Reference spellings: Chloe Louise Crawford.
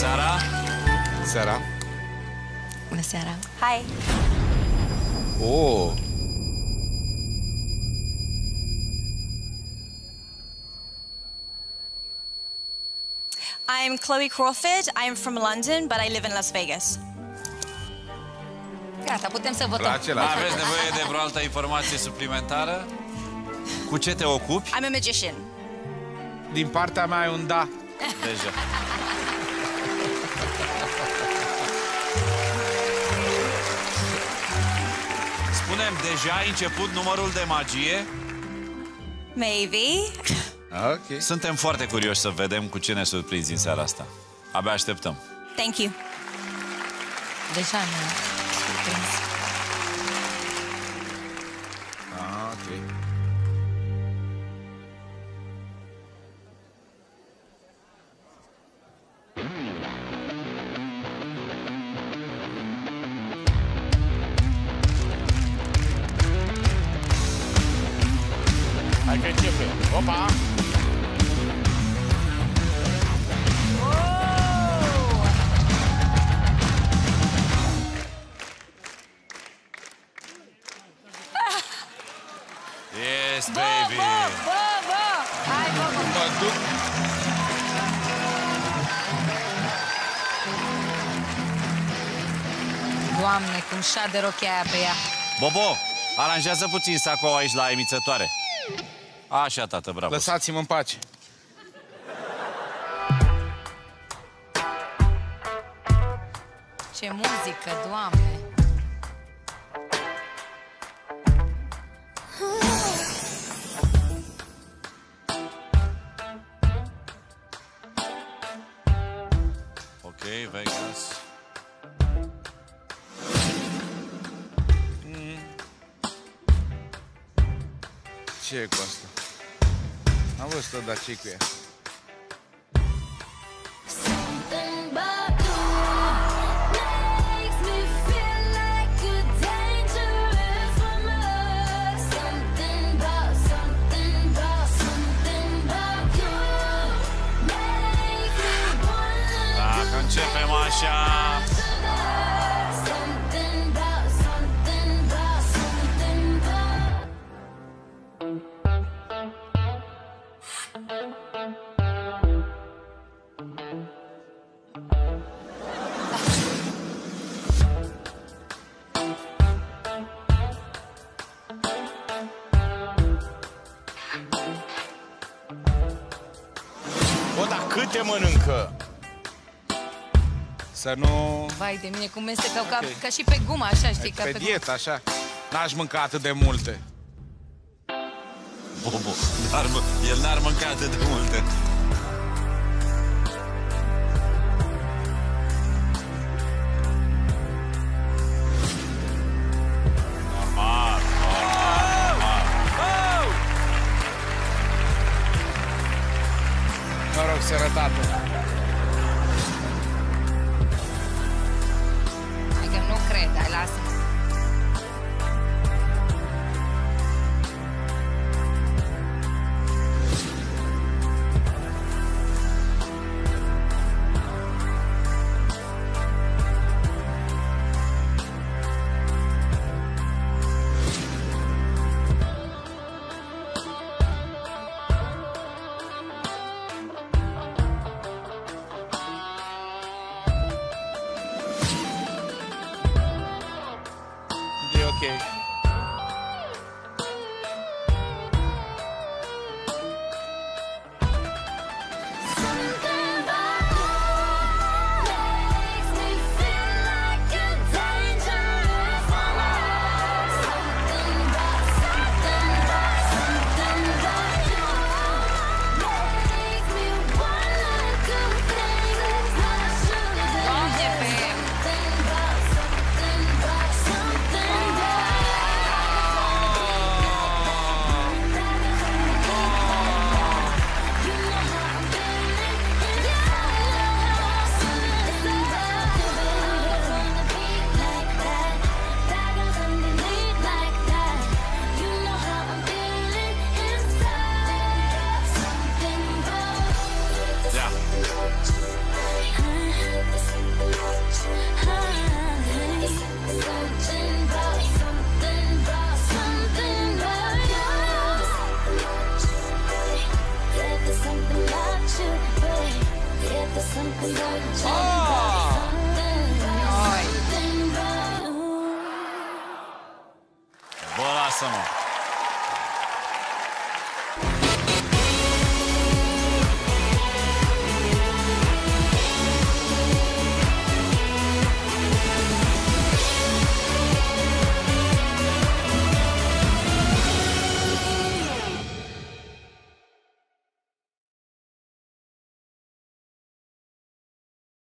Sara? Sara. Bună seara. Hai. Oh. I'm Chloe Crawford. I'm from London, but I live in Las Vegas. Gata, putem să votăm. Aveți nevoie de vreo altă informație suplimentară? Cu ce te ocupi? I'm a magician. Din partea mea e un da. Deja. Spune-mi, deja ai început numărul de magie? Maybe. Okay. Suntem foarte curioși să vedem cu ce ne surprinzi în seara asta. Abia așteptăm. Thank you. Deja ne-am surprins. Ok. Hai că începe. Opa! Yes, baby! Bă! Hai, bă! Mă duc! Doamne, cum șade rochea aia pe ea! Bobo, aranjează puțin sacoul aici la emițătoare. Așa, tată, bravo. Lăsați-mă în pace. Ce muzică, Doamne! Ok, Vegas. Ce e cu asta? Am văzut-o, dar ce-i cu ea? Dacă începem așa... Câte mănâncă? Să nu... Vai de mine, cum mestecau, okay. ca și pe gumă, așa, știi? Pe dietă, așa. N-aș mânca atât de multe. Bobo, el n-ar mânca atât de multe. Sărătate. Hai că nu cred, hai, lasă-mă. awesome.